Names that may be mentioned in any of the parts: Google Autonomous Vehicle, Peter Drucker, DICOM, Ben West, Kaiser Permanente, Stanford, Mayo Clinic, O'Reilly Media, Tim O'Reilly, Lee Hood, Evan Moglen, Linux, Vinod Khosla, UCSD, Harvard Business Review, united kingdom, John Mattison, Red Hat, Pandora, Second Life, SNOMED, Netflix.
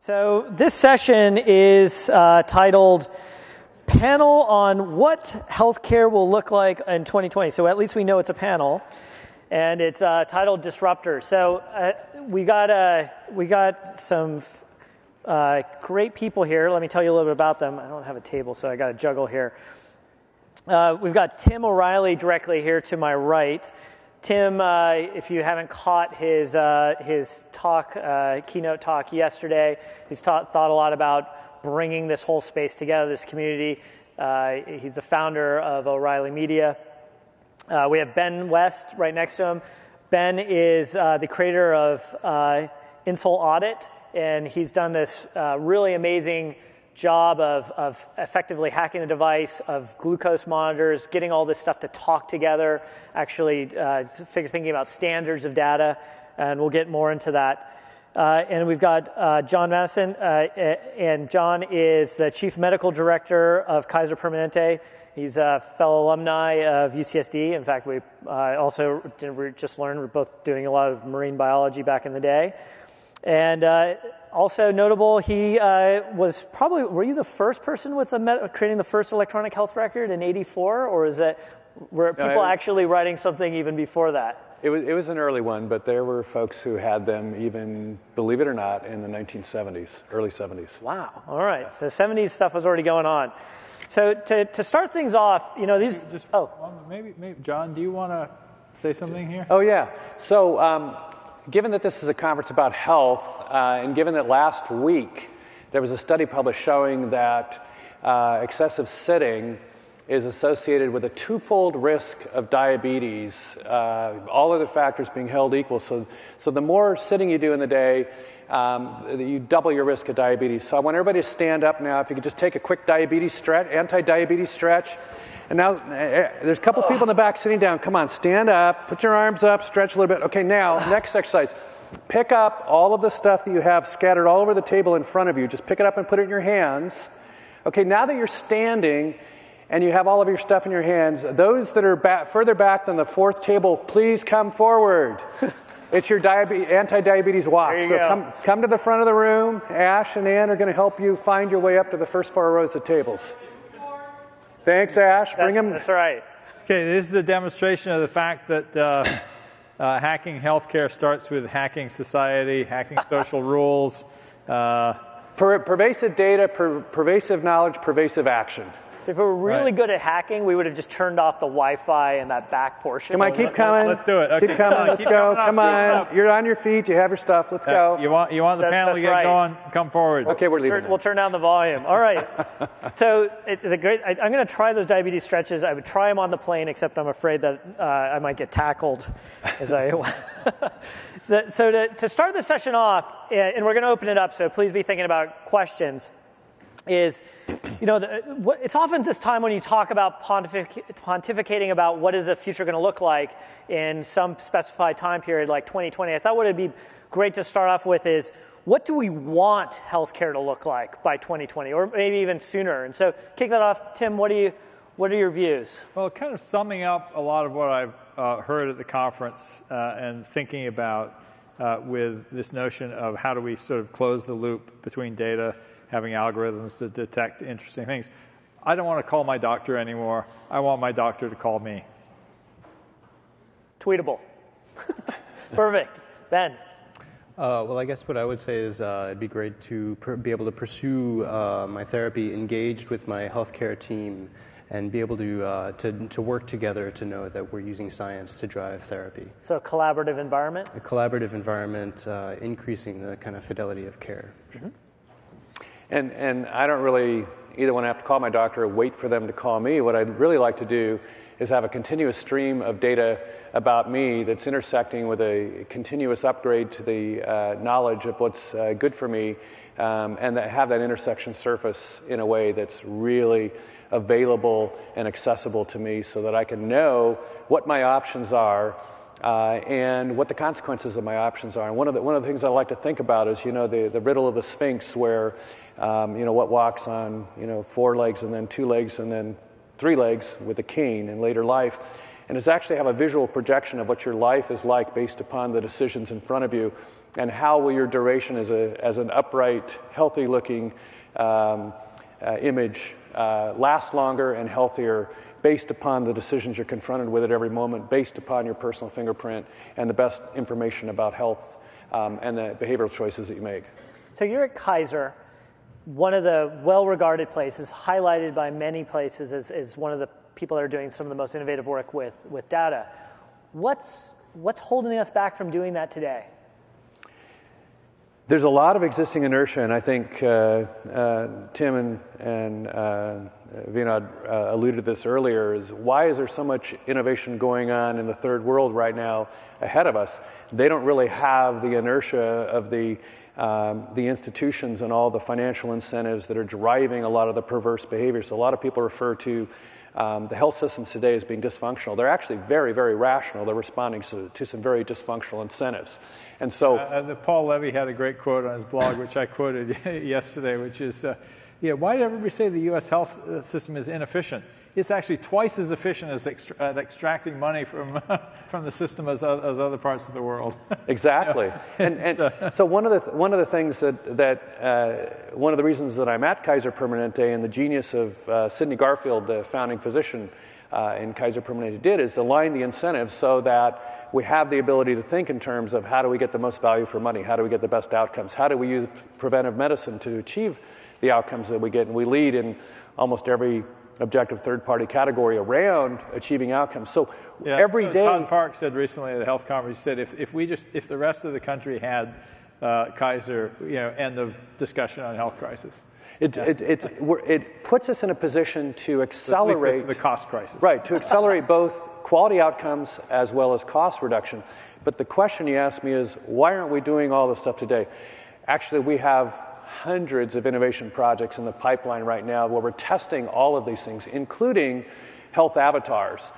So this session is titled Panel on What Healthcare Will Look Like in 2020. So at least we know it's a panel, and it's titled Disruptor. So we got some great people here. Let me tell you a little bit about them. I don't have a table, so I got to juggle here. We've got Tim O'Reilly directly here to my right. Tim, if you haven't caught his talk, keynote talk yesterday, he's thought a lot about bringing this whole space together, this community. He's the founder of O'Reilly Media. We have Ben West right next to him. Ben is the creator of Insol Audit, and he's done this really amazing job of effectively hacking the device, of glucose monitors, getting all this stuff to talk together, actually thinking about standards of data, and we'll get more into that. And we've got John Mattison, and John is the chief medical director of Kaiser Permanente. He's a fellow alumni of UCSD. In fact, we also just learned we're both doing a lot of marine biology back in the day. And also notable, he was probably, were you the first person with creating the first electronic health record in '84, or is it, were people actually writing something even before that? It was an early one, but there were folks who had them even, believe it or not, in the 1970s, early 70s. Wow. All right. Yeah. So 70s stuff was already going on. So to start things off, you know, these. Just, oh, maybe John, do you want to say something here? Oh yeah. So. Given that this is a conference about health, and given that last week there was a study published showing that excessive sitting is associated with a twofold risk of diabetes, all other factors being held equal. So the more sitting you do in the day, you double your risk of diabetes. So I want everybody to stand up now. If you could just take a quick diabetes stretch, anti-diabetes stretch. And now, there's a couple people in the back sitting down. Come on, stand up, put your arms up, stretch a little bit. Okay, now, next exercise. Pick up all of the stuff that you have scattered all over the table in front of you. Just pick it up and put it in your hands. Okay, now that you're standing and you have all of your stuff in your hands, those that are further back than the fourth table, please come forward. It's your anti-diabetes walk. So come to the front of the room. Ash and Ann are going to help you find your way up to the first four rows of tables. Thanks, Ash. Bring them. That's right. Okay, this is a demonstration of the fact that hacking healthcare starts with hacking society, hacking social rules. Pervasive data, pervasive knowledge, pervasive action. So if we were really good at hacking, we would have just turned off the Wi-Fi and that back portion. Come on, keep coming. Let's do it. Okay. Keep coming. Let's go. Come on. You're on your feet. You have your stuff. Let's go. You want the panel to get going? Come forward. Okay, we're leaving. We'll turn down the volume. All right. So I'm going to try those diabetes stretches. I would try them on the plane, except I'm afraid that I might get tackled. As I. So to start the session off, and we're going to open it up, so please be thinking about questions. Is, you know, it's often this time when you talk about pontificating about what is the future going to look like in some specified time period, like 2020. I thought what would be great to start off with is, what do we want healthcare to look like by 2020, or maybe even sooner? And so, kick that off, Tim. What are your views? Well, kind of summing up a lot of what I've heard at the conference and thinking about with this notion of how do we sort of close the loop between data. Having algorithms to detect interesting things. I don't want to call my doctor anymore. I want my doctor to call me. Tweetable. Perfect. Ben. Well, I guess what I would say is it'd be great to be able to pursue my therapy engaged with my healthcare team and be able to work together to know that we're using science to drive therapy. So a collaborative environment? A collaborative environment, increasing the kind of fidelity of care. Mm-hmm. And I don't really either want to have to call my doctor or wait for them to call me. What I'd really like to do is have a continuous stream of data about me that's intersecting with a continuous upgrade to the knowledge of what's good for me, and that have that intersection surface in a way that's really available and accessible to me so that I can know what my options are and what the consequences of my options are. And one of the things I like to think about is, you know, the riddle of the Sphinx where you know, what walks on, you know, 4 legs and then 2 legs and then 3 legs with a cane in later life. and it's actually have a visual projection of what your life is like based upon the decisions in front of you, and how will your duration as an upright, healthy-looking image last longer and healthier based upon the decisions you're confronted with at every moment, based upon your personal fingerprint and the best information about health and the behavioral choices that you make. So you're at Kaiser, one of the well-regarded places, highlighted by many places as one of the people that are doing some of the most innovative work with data. What's holding us back from doing that today? There's a lot of existing inertia, and I think Tim and Vinod alluded to this earlier, is why is there so much innovation going on in the third world right now ahead of us? They don't really have the inertia of the institutions and all the financial incentives that are driving a lot of the perverse behavior. So a lot of people refer to the health systems today as being dysfunctional. They're actually very, very rational. They're responding to some very dysfunctional incentives. And so Paul Levy had a great quote on his blog, which I quoted yesterday, which is, why did everybody say the U.S. health system is inefficient? It's actually twice as efficient as extracting money from the system as other parts of the world. Exactly. You know? And so one of the things that one of the reasons that I'm at Kaiser Permanente, and the genius of Sidney Garfield, the founding physician in Kaiser Permanente, did is align the incentives so that we have the ability to think in terms of how do we get the most value for money, how do we get the best outcomes, how do we use preventive medicine to achieve the outcomes that we get, and we lead in almost every objective third-party category around achieving outcomes. So every day... Tom Park said recently at the health conference, he said if the rest of the country had Kaiser, end of discussion on health crisis. It puts us in a position to accelerate... The cost crisis. Right, to accelerate both quality outcomes as well as cost reduction. But the question you asked me is, why aren't we doing all this stuff today? Actually, we have hundreds of innovation projects in the pipeline right now where we're testing all of these things, including health avatars.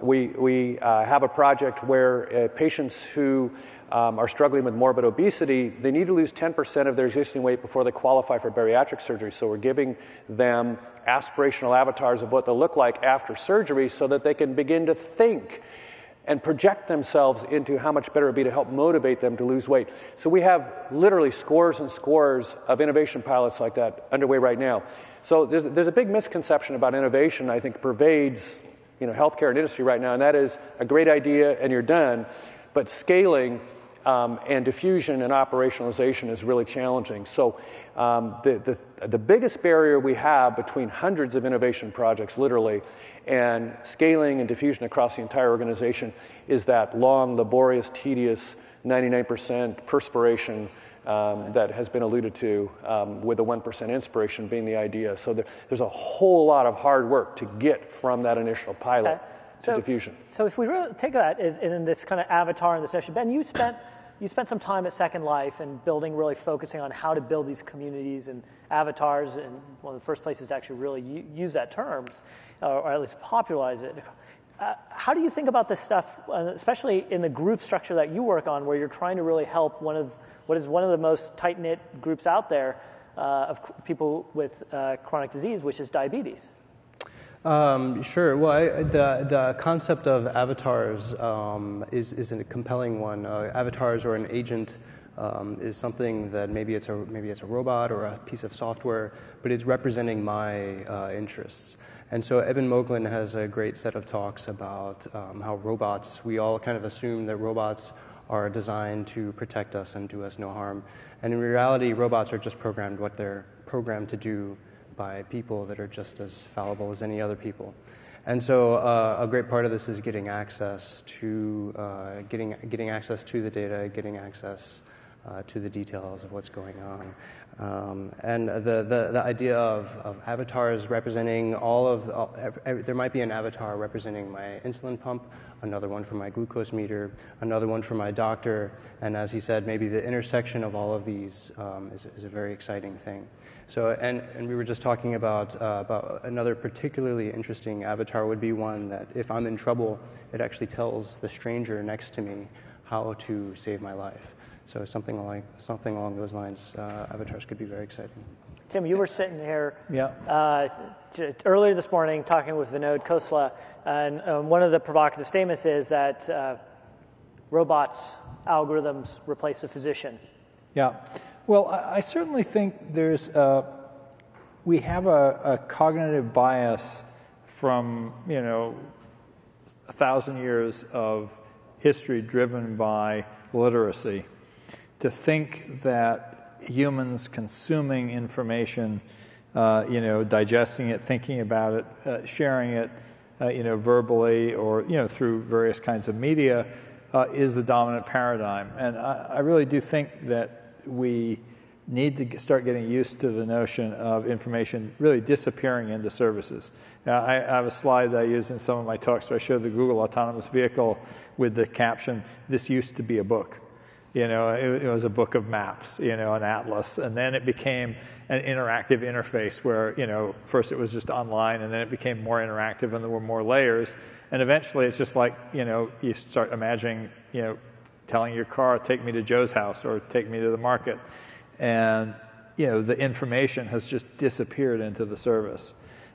We have a project where patients who are struggling with morbid obesity, they need to lose 10% of their existing weight before they qualify for bariatric surgery. So we're giving them aspirational avatars of what they'll look like after surgery so that they can begin to think and project themselves into how much better it would be to help motivate them to lose weight. So we have literally scores and scores of innovation pilots like that underway right now. So there's a big misconception about innovation, I think, pervades healthcare and industry right now, and that is a great idea and you're done, but scaling and diffusion and operationalization is really challenging. So the biggest barrier we have between hundreds of innovation projects, literally, and scaling and diffusion across the entire organization is that long, laborious, tedious 99% perspiration that has been alluded to, with the 1% inspiration being the idea. So there's a whole lot of hard work to get from that initial pilot to diffusion. So if we really take that as in this kind of avatar in the session, Ben, you spent some time at Second Life and building, really focusing on how to build these communities and avatars, and one of the first places to actually really use that term, or at least popularize it. How do you think about this stuff, especially in the group structure that you work on, where you're trying to really help one of the most tight-knit groups out there of people with chronic disease, which is diabetes? Sure. Well, the concept of avatars is a compelling one. Avatars or an agent is something that maybe it's a robot or a piece of software, but it's representing my interests. And so Evan Moglen has a great set of talks about how robots, we all kind of assume that robots are designed to protect us and do us no harm. And in reality, robots are just programmed what they're programmed to do by people that are just as fallible as any other people. And so a great part of this is getting access to the data, getting access to the details of what's going on. And the idea of avatars representing there might be an avatar representing my insulin pump, another one for my glucose meter, another one for my doctor, and as he said, maybe the intersection of all of these is a very exciting thing. So, and we were just talking about another particularly interesting avatar would be one that if I'm in trouble, it actually tells the stranger next to me how to save my life. So something along those lines, avatars could be very exciting. Tim, you were sitting here earlier this morning talking with Vinod Khosla, and one of the provocative statements is that robots, algorithms replace a physician. Yeah. Well, I certainly think there's we have a cognitive bias from, you know, 1,000 years of history driven by literacy to think that humans consuming information, you know, digesting it, thinking about it, sharing it, you know, verbally or, you know, through various kinds of media is the dominant paradigm. And I really do think that we need to start getting used to the notion of information really disappearing into services. Now, I have a slide that I use in some of my talks where I show the Google Autonomous Vehicle with the caption, "This used to be a book." You know, it was a book of maps, you know, an atlas, and then it became an interactive interface where, you know, first it was just online, and then it became more interactive, and there were more layers, and eventually it's just like, you know, you start imagining, you know, telling your car, "Take me to Joe's house," or "Take me to the market," and, you know, the information has just disappeared into the service.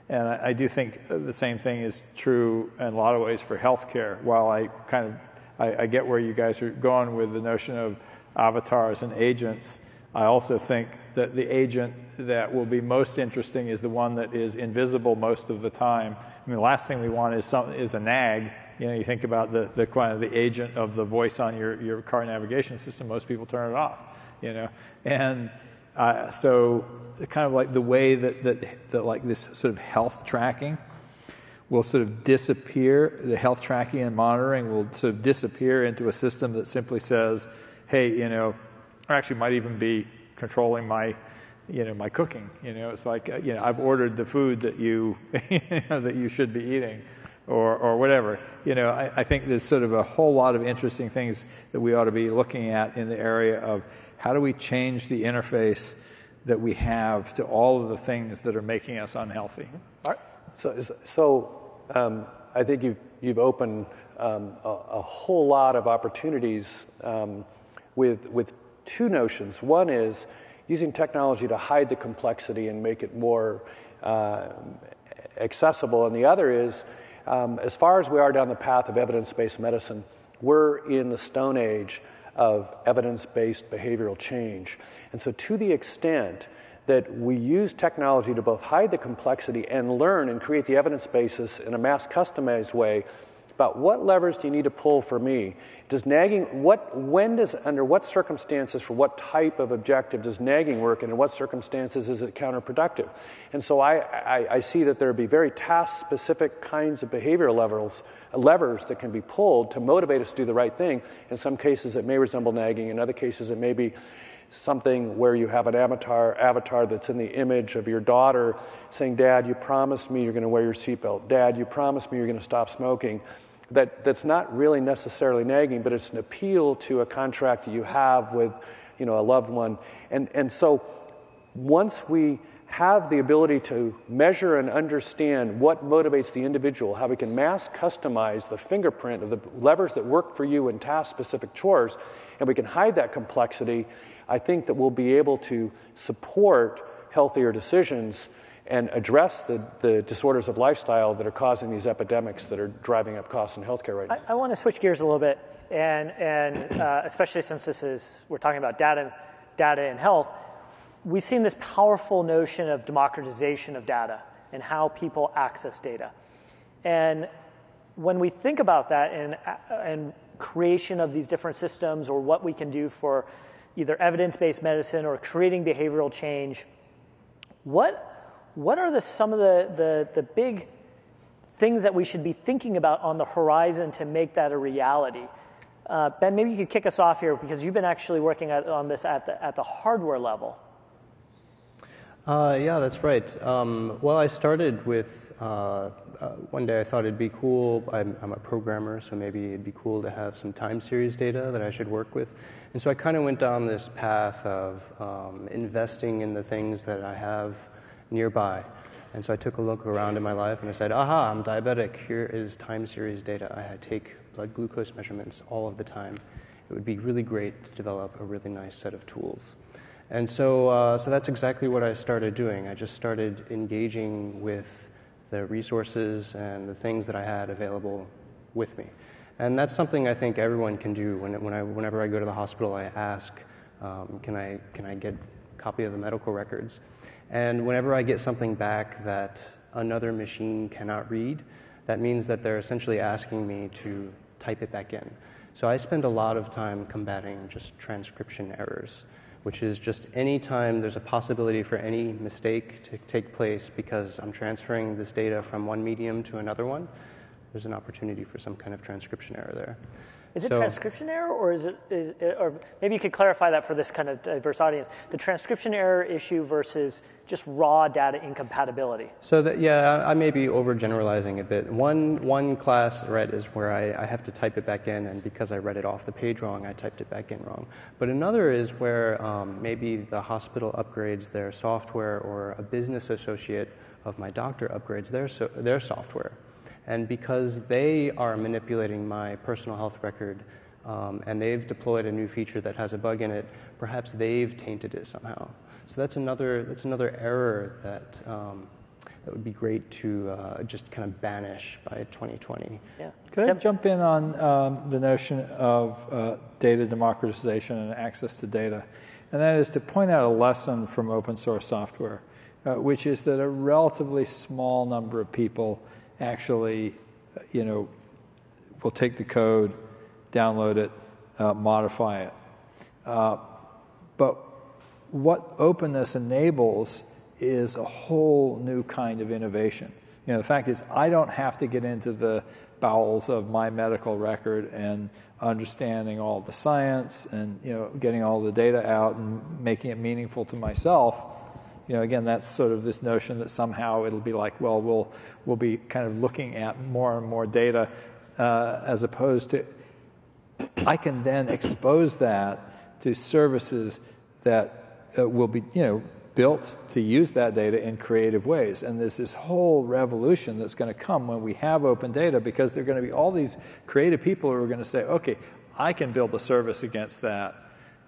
And I do think the same thing is true in a lot of ways for healthcare. While I kind of I get where you guys are going with the notion of avatars and agents, I also think that the agent that will be most interesting is the one that is invisible most of the time. I mean, the last thing we want is a nag. You know, you think about the agent of the voice on your car navigation system. Most people turn it off. You know, and so kind of like the way that like this sort of health tracking will sort of disappear, the health tracking and monitoring will sort of disappear into a system that simply says, "Hey, you know," or actually might even be controlling my, you know, my cooking. You know, it's like, you know, "I've ordered the food that you, you know, that you should be eating," or whatever. You know, I think there's sort of a whole lot of interesting things that we ought to be looking at in the area of how do we change the interface that we have to all of the things that are making us unhealthy. All right. So I think you've opened a whole lot of opportunities with two notions. One is using technology to hide the complexity and make it more accessible, and the other is, as far as we are down the path of evidence-based medicine, we're in the stone age of evidence-based behavioral change. And so to the extent that we use technology to both hide the complexity and learn and create the evidence basis in a mass customized way about what levers do you need to pull for me? Does nagging, under what circumstances, for what type of objective does nagging work, and in what circumstances is it counterproductive? And so I see that there would be very task-specific kinds of behavioral levers that can be pulled to motivate us to do the right thing. In some cases, it may resemble nagging. In other cases, it may be something where you have an avatar that's in the image of your daughter saying, "Dad, you promised me you're going to wear your seatbelt. Dad, you promised me you're going to stop smoking." That's not really necessarily nagging, but it's an appeal to a contract that you have with, you know, a loved one. And so once we have the ability to measure and understand what motivates the individual, how we can mass customize the fingerprint of the levers that work for you in task-specific chores, and we can hide that complexity, I think that we'll be able to support healthier decisions and address the disorders of lifestyle that are causing these epidemics that are driving up costs in healthcare right now. I want to switch gears a little bit, and especially since we're talking about data and health. We've seen this powerful notion of democratization of data and how people access data. And when we think about that and creation of these different systems, or what we can do for either evidence-based medicine or creating behavioral change, what are some of the big things that we should be thinking about on the horizon to make that a reality? Ben, maybe you could kick us off here, because you've been actually working on this at the hardware level. Yeah, that's right. Well, I started with, one day I thought it'd be cool, I'm a programmer, so maybe it'd be cool to have some time series data that I should work with. And so I kind of went down this path of investing in the things that I have nearby. And so I took a look around in my life and I said, aha, I'm diabetic. Here is time series data. I take blood glucose measurements all of the time. It would be really great to develop a really nice set of tools. And so, so that's exactly what I started doing. I just started engaging with the resources and the things that I had available with me. And that's something I think everyone can do. Whenever I go to the hospital, I ask, can I get a copy of the medical records? And whenever I get something back that another machine cannot read, that means that they're essentially asking me to type it back in. So I spend a lot of time combating just transcription errors, which is just any time there's a possibility for any mistake to take place because I'm transferring this data from one medium to another one, there's an opportunity for some kind of transcription error there. Is it transcription error, or is it, or maybe you could clarify that for this kind of diverse audience, the transcription error issue versus just raw data incompatibility? So that, yeah, I may be overgeneralizing a bit. One class, right, is where I have to type it back in, and because I read it off the page wrong, I typed it back in wrong. But another is where maybe the hospital upgrades their software, or a business associate of my doctor upgrades their software. And because they are manipulating my personal health record and they've deployed a new feature that has a bug in it, perhaps they've tainted it somehow. So that's another error that, that would be great to just kind of banish by 2020. Yeah. Could I jump in on the notion of data democratization and access to data? And that is to point out a lesson from open source software, which is that a relatively small number of people actually, you know, will take the code, download it, modify it. But what openness enables is a whole new kind of innovation. You know, the fact is, I don't have to get into the bowels of my medical record and understanding all the science and, you know, getting all the data out and making it meaningful to myself. You know, again, that's sort of this notion that somehow it'll be like, well, we'll be kind of looking at more and more data as opposed to, I can then expose that to services that will be, you know, built to use that data in creative ways. And there's this whole revolution that's going to come when we have open data, because there are going to be all these creative people who are going to say, okay, I can build a service against that.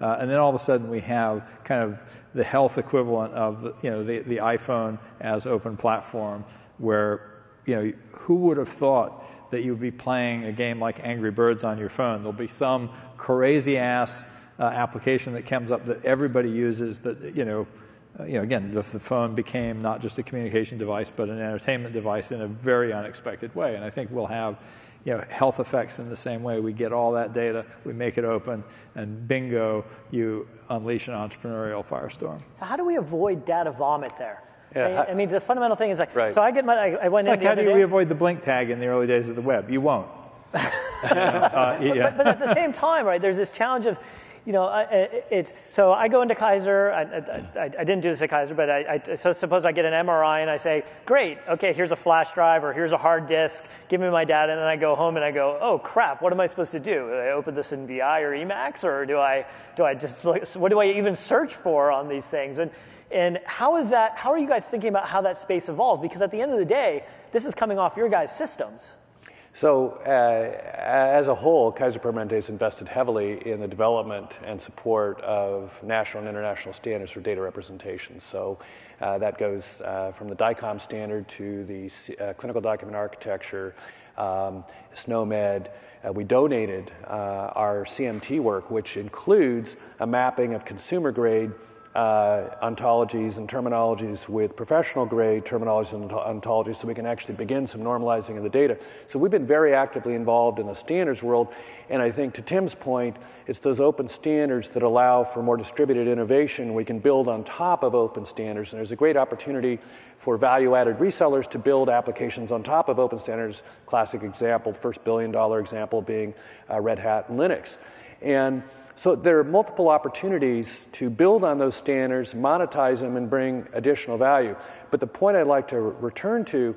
And then all of a sudden we have kind of the health equivalent of, you know, the iPhone as open platform, where, you know, who would have thought that you would be playing a game like Angry Birds on your phone? There'll be some crazy-ass application that comes up that everybody uses that, you know, again, if the phone became not just a communication device but an entertainment device in a very unexpected way. And I think we'll have, you know, health effects in the same way. We get all that data, we make it open, and bingo, you unleash an entrepreneurial firestorm. So how do we avoid data vomit there? Yeah, I mean, the fundamental thing is like, right. So I get my, I went in like, how do we avoid the blink tag in the early days of the web? You won't. But at the same time, right, there's this challenge of, you know, it's, so I go into Kaiser, I didn't do this at Kaiser, but so suppose I get an MRI and I say, great, okay, here's a flash drive or here's a hard disk, give me my data, and then I go home and I go, oh crap, what am I supposed to do? Do I open this in VI or Emacs, or do I just, what do I even search for on these things? And how is that, how are you guys thinking about how that space evolves? Because at the end of the day, this is coming off your guys' systems. So as a whole, Kaiser Permanente has invested heavily in the development and support of national and international standards for data representation. So that goes from the DICOM standard to the clinical document architecture, SNOMED. We donated our CMT work, which includes a mapping of consumer-grade ontologies and terminologies with professional-grade terminologies and ontologies, so we can actually begin some normalizing of the data. So we've been very actively involved in the standards world, and I think to Tim's point, it's those open standards that allow for more distributed innovation. We can build on top of open standards, and there's a great opportunity for value-added resellers to build applications on top of open standards. Classic example, first billion-dollar example being Red Hat and Linux. And so there are multiple opportunities to build on those standards, monetize them, and bring additional value. But the point I'd like to return to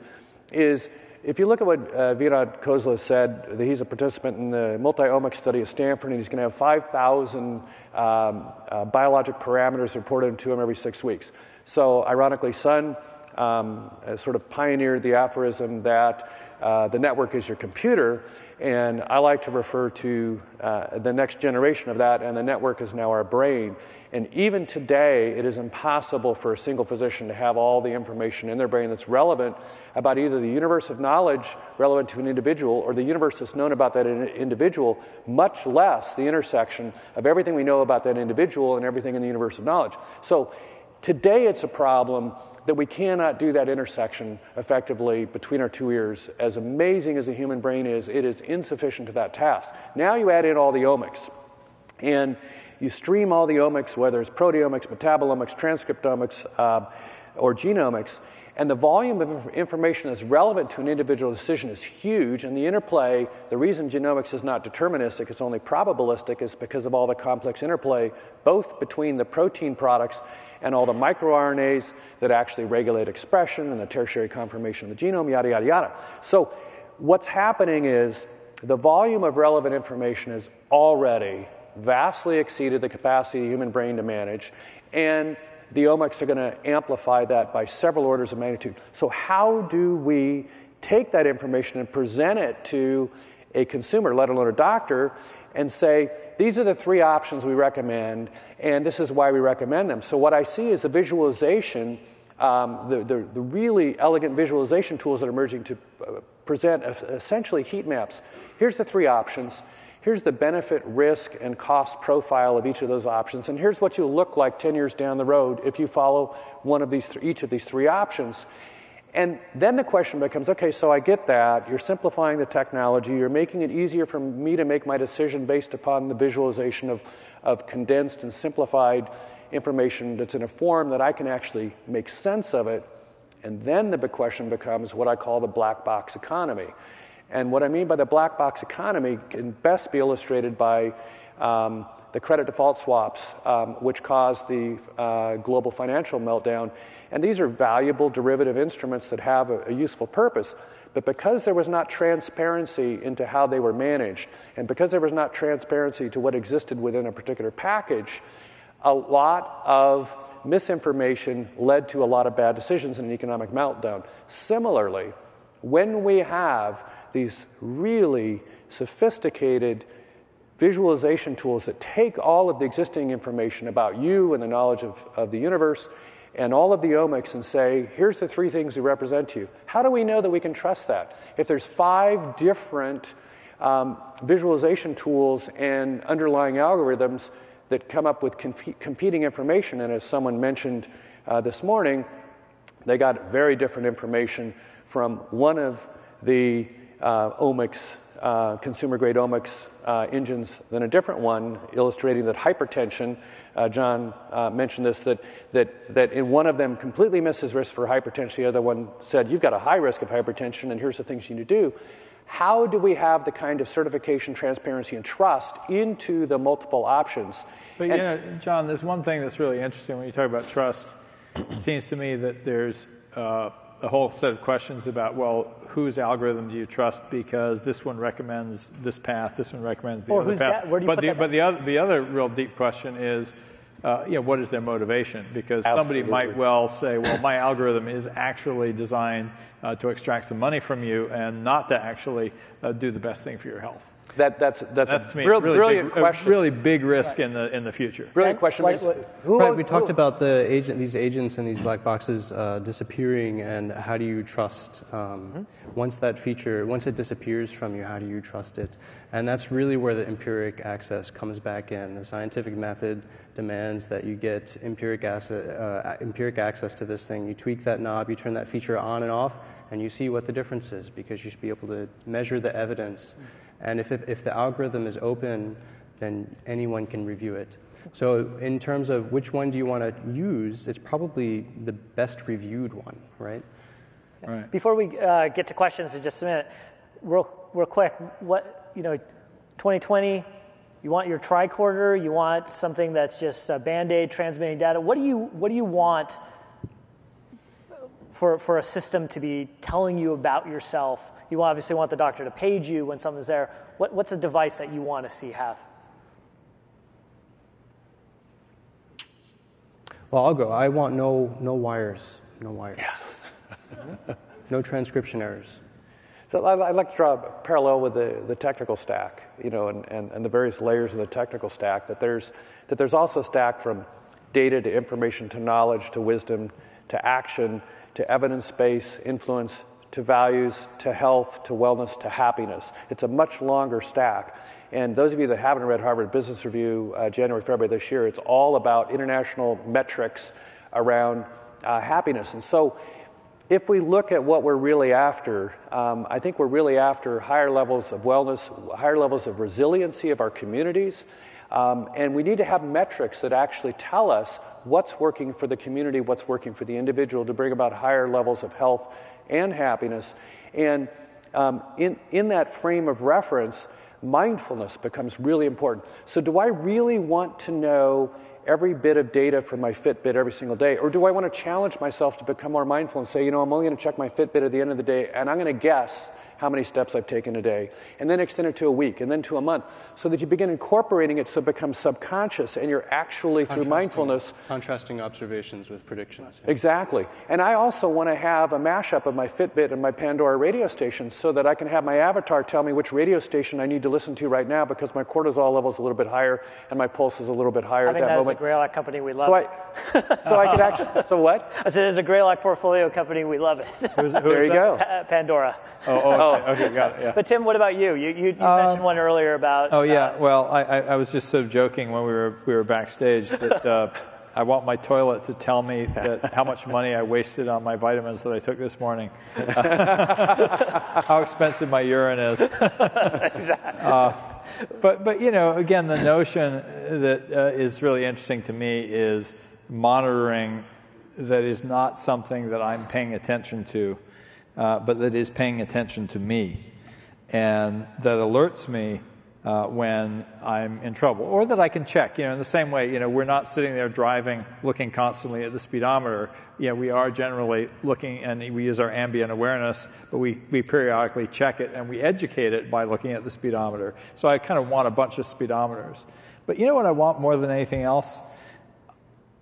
is, if you look at what Vinod Khosla said, that he's a participant in the multi-omics study at Stanford, and he's going to have 5,000 biologic parameters reported to him every 6 weeks. So ironically, Sun sort of pioneered the aphorism that The network is your computer, and I like to refer to the next generation of that, and the network is now our brain. And even today, it is impossible for a single physician to have all the information in their brain that's relevant about either the universe of knowledge relevant to an individual or the universe that's known about that individual, much less the intersection of everything we know about that individual and everything in the universe of knowledge. So today it's a problem that we cannot do that intersection effectively between our two ears. As amazing as the human brain is, it is insufficient to that task. Now you add in all the omics, and you stream all the omics, whether it's proteomics, metabolomics, transcriptomics, or genomics, and the volume of information that's relevant to an individual decision is huge, and the interplay, the reason genomics is not deterministic, it's only probabilistic, is because of all the complex interplay, both between the protein products and all the microRNAs that actually regulate expression and the tertiary conformation of the genome, yada, yada, yada. So what's happening is the volume of relevant information has already vastly exceeded the capacity of the human brain to manage, and the omics are going to amplify that by several orders of magnitude. So how do we take that information and present it to a consumer, let alone a doctor, and say, these are the three options we recommend, and this is why we recommend them? So what I see is the visualization, the really elegant visualization tools that are emerging to present essentially heat maps. Here's the three options. Here's the benefit, risk, and cost profile of each of those options, and here's what you'll look like 10 years down the road if you follow one of these, each of these three options. And then the question becomes, okay, so I get that. You're simplifying the technology. You're making it easier for me to make my decision based upon the visualization of condensed and simplified information that's in a form that I can actually make sense of it. And then the big question becomes what I call the black box economy. And what I mean by the black box economy can best be illustrated by the credit default swaps, which caused the global financial meltdown. And these are valuable derivative instruments that have a useful purpose. But because there was not transparency into how they were managed, and because there was not transparency to what existed within a particular package, a lot of misinformation led to a lot of bad decisions in an economic meltdown. Similarly, when we have these really sophisticated visualization tools that take all of the existing information about you and the knowledge of the universe and all of the omics and say, here's the three things we represent to you. How do we know that we can trust that? If there's 5 different visualization tools and underlying algorithms that come up with competing information, and as someone mentioned this morning, they got very different information from one of the omics, consumer-grade omics engines than a different one, illustrating that hypertension, John mentioned this, that in one of them completely misses risk for hypertension, the other one said, you've got a high risk of hypertension, and here's the things you need to do. How do we have the kind of certification, transparency, and trust into the multiple options? But and, you know, John, there's one thing that's really interesting when you talk about trust. It seems to me that there's a whole set of questions about, well, whose algorithm do you trust because this one recommends this path, this one recommends the other path. But the other real deep question is, you know, what is their motivation? Because somebody might well say, well, my algorithm is actually designed to extract some money from you and not to actually do the best thing for your health. That's to me a really brilliant question. A really big risk in the future. Brilliant question. We talked about these agents and these black boxes disappearing, and how do you trust once it disappears from you? How do you trust it? And that's really where the empiric access comes back in. The scientific method demands that you get empiric access to this thing. You tweak that knob, you turn that feature on and off, and you see what the difference is because you should be able to measure the evidence. And if the algorithm is open, then anyone can review it. So in terms of which one do you want to use, it's probably the best reviewed one, right? Right. Before we get to questions in just a minute, real quick, what, you know, 2020, you want your tricorder, you want something that's just a Band-Aid transmitting data. What do you want for a system to be telling you about yourself? You obviously want the doctor to page you when something's there. What's a device that you want to see have? Well, I'll go. I want no wires. No wires. Yeah. No transcription errors. So I like to draw a parallel with the technical stack, you know, and the various layers of the technical stack, that there's also a stack from data to information to knowledge to wisdom to action to evidence base, influence to values to health to wellness to happiness. It's a much longer stack. And those of you that haven't read Harvard Business Review, January, February this year, it's all about international metrics around happiness. And so if we look at what we're really after, I think we're really after higher levels of wellness, higher levels of resiliency of our communities, and we need to have metrics that actually tell us what's working for the community, what's working for the individual to bring about higher levels of health and happiness. And in that frame of reference, mindfulness becomes really important. So do I really want to know every bit of data from my Fitbit every single day? Or do I want to challenge myself to become more mindful and say, you know, I'm only going to check my Fitbit at the end of the day, and I'm going to guess how many steps I've taken a day, and then extend it to a week, and then to a month, so that you begin incorporating it so it becomes subconscious, and you're actually, through mindfulness, contrasting observations with predictions. Yeah. Exactly. And I also want to have a mashup of my Fitbit and my Pandora radio station so that I can have my avatar tell me which radio station I need to listen to right now because my cortisol level is a little bit higher and my pulse is a little bit higher at that moment. As a Greylock company, we love it. So I could actually, so what? I said, as a Greylock portfolio company, we love it. There you go. Pandora. Okay, got it. Yeah. But Tim, what about you? You mentioned one earlier about. Oh yeah, well, I was just sort of joking when we were backstage that I want my toilet to tell me that how much money I wasted on my vitamins that I took this morning, how expensive my urine is. But you know, again, the notion that is really interesting to me is monitoring that is not something that I'm paying attention to. But that is paying attention to me, and that alerts me when I'm in trouble, or that I can check. You know, in the same way, you know, we're not sitting there driving, looking constantly at the speedometer. Yeah, we are generally looking, and we use our ambient awareness, but we periodically check it, and we educate it by looking at the speedometer. So I kind of want a bunch of speedometers. But you know what I want more than anything else?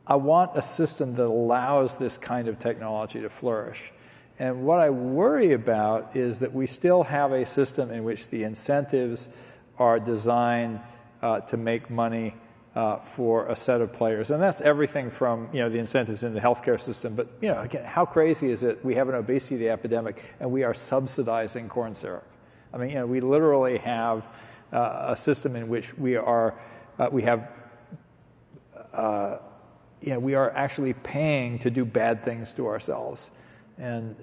I want a system that allows this kind of technology to flourish. And what I worry about is that we still have a system in which the incentives are designed to make money for a set of players. And that's everything from, you know, the incentives in the healthcare system. But, you know, again, how crazy is it? We have an obesity epidemic, and we are subsidizing corn syrup. I mean, you know, we literally have a system in which we are, we are actually paying to do bad things to ourselves. And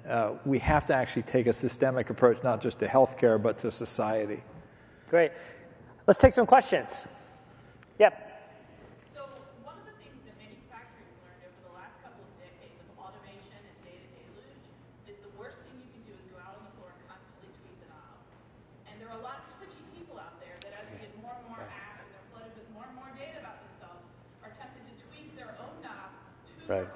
we have to actually take a systemic approach, not just to healthcare, but to society. Great. Let's take some questions. Yep. So one of the things that manufacturers learned over the last couple of decades of automation and day-to-day luge is the worst thing you can do is go out on the floor and constantly tweak the knob. And there are a lot of twitchy people out there that as they get more and more apps and they're flooded with more and more data about themselves are tempted to tweak their own knobs to their own.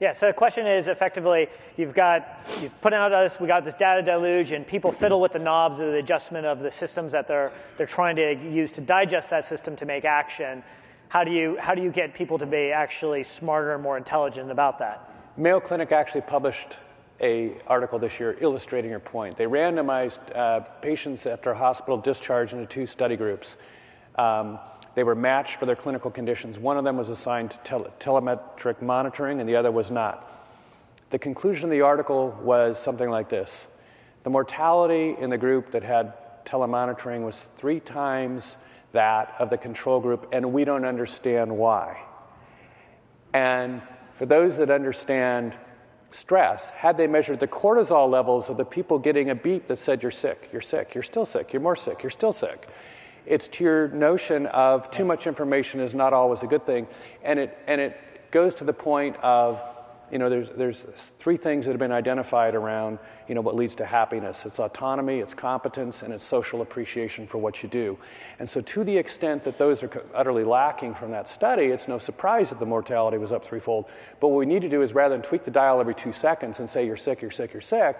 Yeah, so the question is effectively, you've put out this, we got this data deluge, and people fiddle with the knobs of the adjustment of the systems that they're trying to use to digest that system to make action. How do you get people to be actually smarter and more intelligent about that? Mayo Clinic actually published an article this year illustrating your point. They randomized patients after hospital discharge into 2 study groups. They were matched for their clinical conditions. One of them was assigned to telemetric monitoring, and the other was not. The conclusion of the article was something like this. The mortality in the group that had telemonitoring was 3 times that of the control group, and we don't understand why. And for those that understand stress, had they measured the cortisol levels of the people getting a beep that said, you're sick, you're sick, you're still sick, you're more sick, you're still sick, it's to your notion of too much information is not always a good thing. And it goes to the point of, you know, there's 3 things that have been identified around, you know, what leads to happiness. It's autonomy, it's competence, and it's social appreciation for what you do. And so to the extent that those are utterly lacking from that study, it's no surprise that the mortality was up 3-fold. But what we need to do is rather than tweak the dial every 2 seconds and say you're sick, you're sick, you're sick,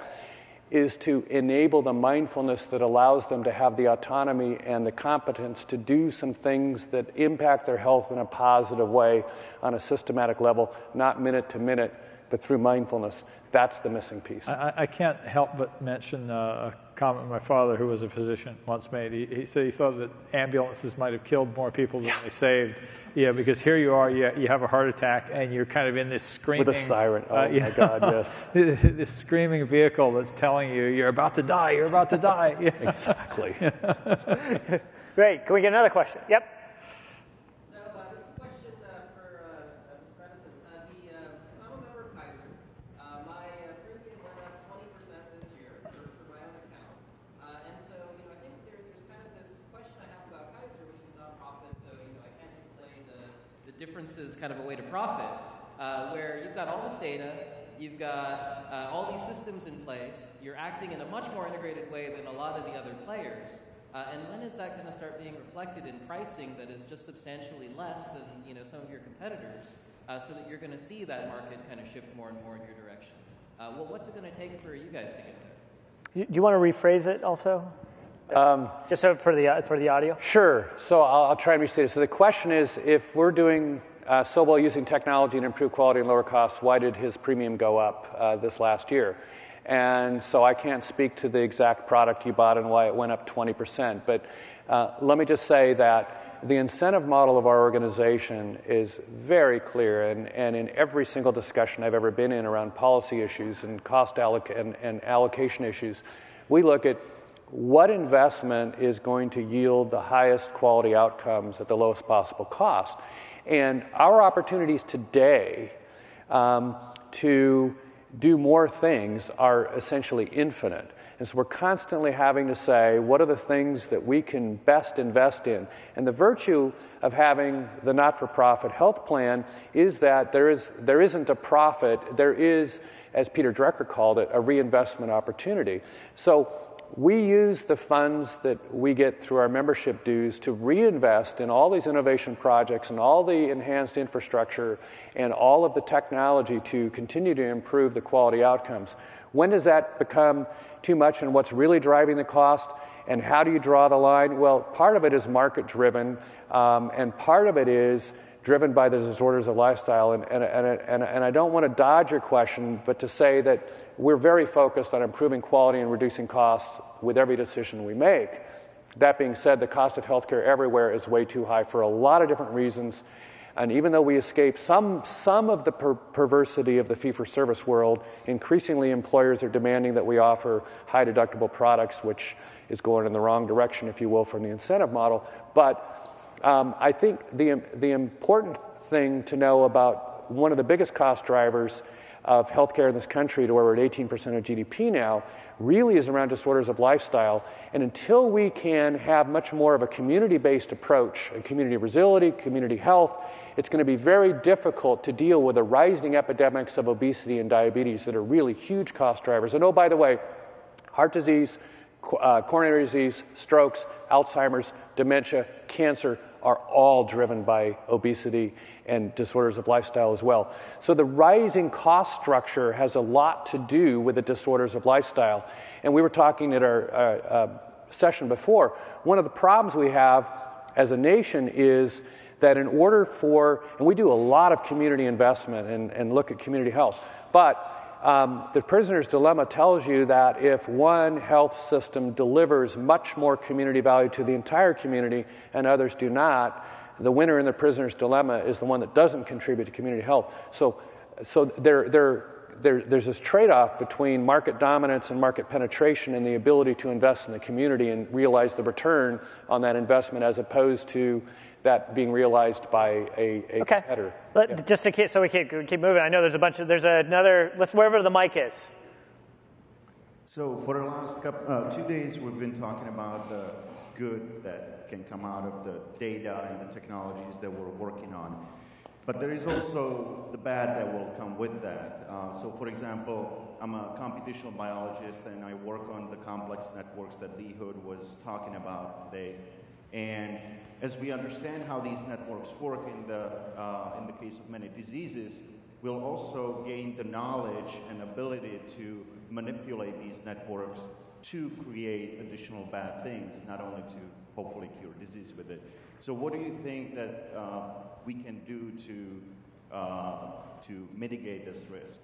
is to enable the mindfulness that allows them to have the autonomy and the competence to do some things that impact their health in a positive way on a systematic level, not minute to minute, but through mindfulness. That's the missing piece. I can't help but mention a comment my father, who was a physician, once made. He said he thought that ambulances might have killed more people than they saved. Yeah, because here you are, you have a heart attack, and you're kind of in this screaming... With a siren. Oh, my God, yes. This screaming vehicle that's telling you, you're about to die, you're about to die. Yeah. Exactly. Yeah. Great. Can we get another question? Yep. Difference is kind of a way to profit, where you've got all this data, you've got all these systems in place, you're acting in a much more integrated way than a lot of the other players, and when is that going to start being reflected in pricing that is just substantially less than some of your competitors, so that you're going to see that market kind of shift more and more in your direction? Well, what's it going to take for you guys to get there? Do you want to rephrase it also? Just so for the audio? Sure. So I'll try and restate it. So the question is, if we're doing so well using technology to improve quality and lower costs, why did his premium go up this last year? And so I can't speak to the exact product you bought and why it went up 20%. But let me just say that the incentive model of our organization is very clear. And in every single discussion I've ever been in around policy issues and cost and allocation issues, we look at what investment is going to yield the highest quality outcomes at the lowest possible cost. And our opportunities today to do more things are essentially infinite. And so we're constantly having to say, what are the things that we can best invest in? And the virtue of having the not-for-profit health plan is that there isn't a profit. There is, as Peter Drucker called it, a reinvestment opportunity. So we use the funds that we get through our membership dues to reinvest in all these innovation projects and all the enhanced infrastructure and all of the technology to continue to improve the quality outcomes. When does that become too much, and what's really driving the cost, and how do you draw the line? Well, part of it is market-driven, and part of it is driven by the disorders of lifestyle. And I don't want to dodge your question, but to say that we're very focused on improving quality and reducing costs with every decision we make. That being said, the cost of healthcare everywhere is way too high for a lot of different reasons. And even though we escape some of the perversity of the fee-for-service world, increasingly employers are demanding that we offer high deductible products, which is going in the wrong direction, if you will, from the incentive model. But I think the important thing to know about one of the biggest cost drivers of healthcare in this country, to where we're at 18% of GDP now, really is around disorders of lifestyle. And until we can have much more of a community-based approach, a community resiliency, community health, it's going to be very difficult to deal with the rising epidemics of obesity and diabetes that are really huge cost drivers. And oh, by the way, heart disease, coronary disease, strokes, Alzheimer's, dementia, cancer, are all driven by obesity and disorders of lifestyle as well. So the rising cost structure has a lot to do with the disorders of lifestyle. And we were talking at our session before, one of the problems we have as a nation is that in order for, and we do a lot of community investment and look at community health, but the prisoner's dilemma tells you that if one health system delivers much more community value to the entire community and others do not, the winner in the prisoner's dilemma is the one that doesn't contribute to community health. So there's this trade-off between market dominance and market penetration and the ability to invest in the community and realize the return on that investment, as opposed to that being realized by a competitor. Okay, yeah. Just to keep moving. I know there's a bunch of, let's wherever the mic is. So for the last couple, 2 days, we've been talking about the good that can come out of the data and the technologies that we're working on. But there is also the bad that will come with that. So for example, I'm a computational biologist and I work on the complex networks that Lee Hood was talking about today. And as we understand how these networks work in the case of many diseases, will also gain the knowledge and ability to manipulate these networks to create additional bad things, not only to hopefully cure disease with it. So what do you think that we can do to mitigate this risk?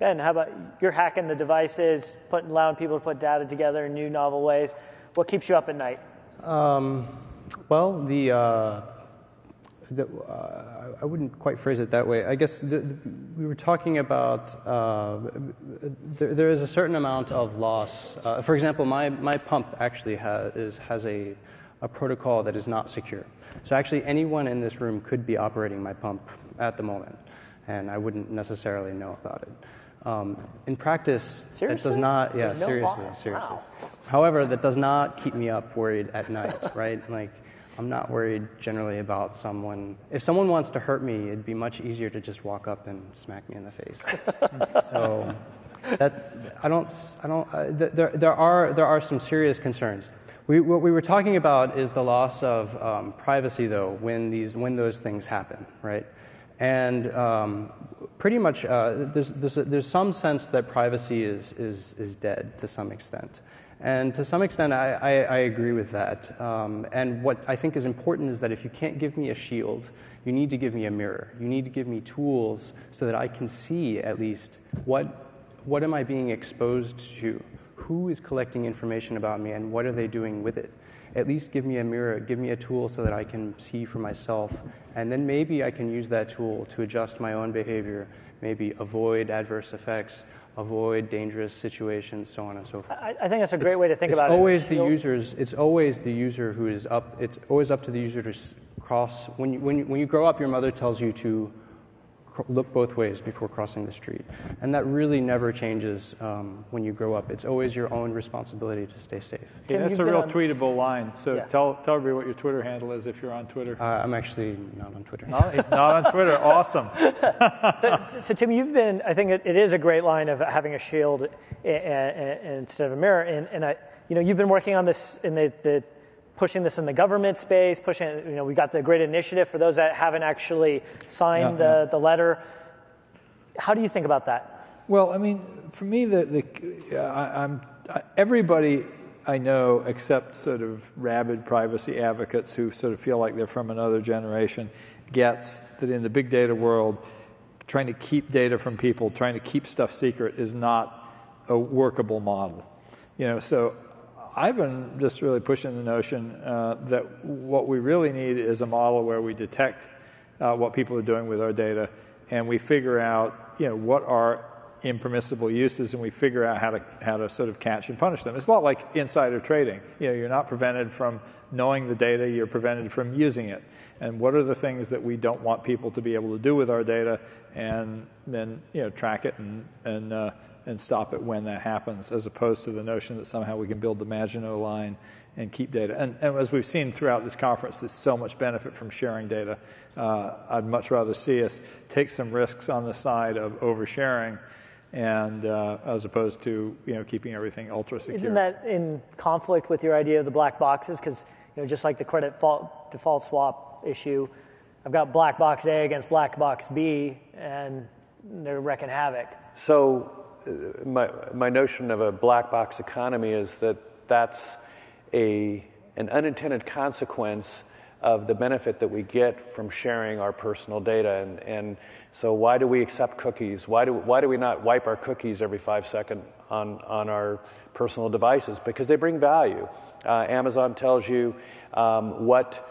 Ben, how about you're hacking the devices, allowing people to put data together in new, novel ways. What keeps you up at night? Well, I wouldn't quite phrase it that way. I guess we were talking about there is a certain amount of loss. For example, my pump actually has a protocol that is not secure. So actually anyone in this room could be operating my pump at the moment, and I wouldn't necessarily know about it. In practice, seriously? It does not. Yeah, no seriously. Wow. However, that does not keep me up worried at night, right? Like, I'm not worried generally about someone. If someone wants to hurt me, it'd be much easier to just walk up and smack me in the face. So that there are some serious concerns. What we were talking about is the loss of privacy, though, when those things happen, right? And pretty much there's some sense that privacy is dead to some extent. And to some extent, I agree with that. And what I think is important is that if you can't give me a shield, you need to give me a mirror. You need to give me tools so that I can see at least what am I being exposed to, who is collecting information about me, and what are they doing with it. At least give me a mirror, give me a tool so that I can see for myself. And then maybe I can use that tool to adjust my own behavior, maybe avoid adverse effects, avoid dangerous situations, so on and so forth. I think that's a great way to think about it. It's always the user who is up. It's always up to the user to cross. When you grow up, your mother tells you to look both ways before crossing the street. And that really never changes when you grow up. It's always your own responsibility to stay safe. Yeah, that's a real tweetable line. So yeah. Tell everybody what your Twitter handle is if you're on Twitter. I'm actually not on Twitter. No, he's not on Twitter. Awesome. So Tim, you've been, I think it is a great line of having a shield instead of a mirror. And you've been working on this in the pushing this in the government space, we got the great initiative for those that haven't actually signed the letter. How do you think about that? Well, I mean, for me, everybody I know except sort of rabid privacy advocates who sort of feel like they're from another generation gets that in the big data world, trying to keep data from people, trying to keep stuff secret is not a workable model. So I've been just really pushing the notion that what we really need is a model where we detect what people are doing with our data, and we figure out what are impermissible uses, and we figure out how to sort of catch and punish them. It's a lot like insider trading. You're not prevented from knowing the data, you're prevented from using it. And what are the things that we don't want people to be able to do with our data, and then track it and stop it when that happens, as opposed to the notion that somehow we can build the Maginot Line and keep data. And as we've seen throughout this conference, there's so much benefit from sharing data. I'd much rather see us take some risks on the side of oversharing, and as opposed to keeping everything ultra secure. Isn't that in conflict with your idea of the black boxes? Because just like the credit default swap issue, I've got black box A against black box B, and they're wrecking havoc. So my notion of a black box economy is that that's an unintended consequence of the benefit that we get from sharing our personal data. And so why do we accept cookies? Why do we not wipe our cookies every 5 seconds on our personal devices? Because they bring value. Amazon tells you what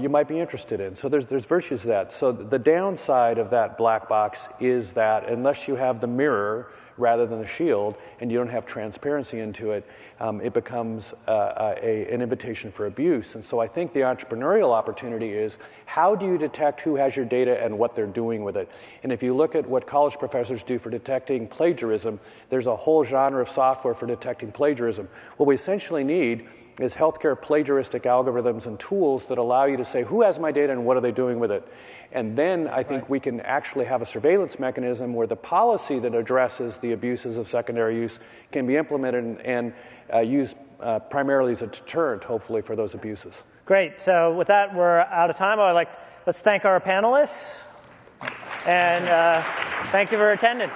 you might be interested in. So there's virtues to that. So the downside of that black box is that unless you have the mirror rather than the shield and you don't have transparency into it, it becomes an invitation for abuse. And so I think the entrepreneurial opportunity is how do you detect who has your data and what they're doing with it? And if you look at what college professors do for detecting plagiarism, there's a whole genre of software for detecting plagiarism. What we essentially need is healthcare plagiaristic algorithms and tools that allow you to say, who has my data and what are they doing with it? And then I think we can actually have a surveillance mechanism where the policy that addresses the abuses of secondary use can be implemented and used primarily as a deterrent, hopefully, for those abuses. Great. So with that, we're out of time. Let's thank our panelists. And thank you for attending.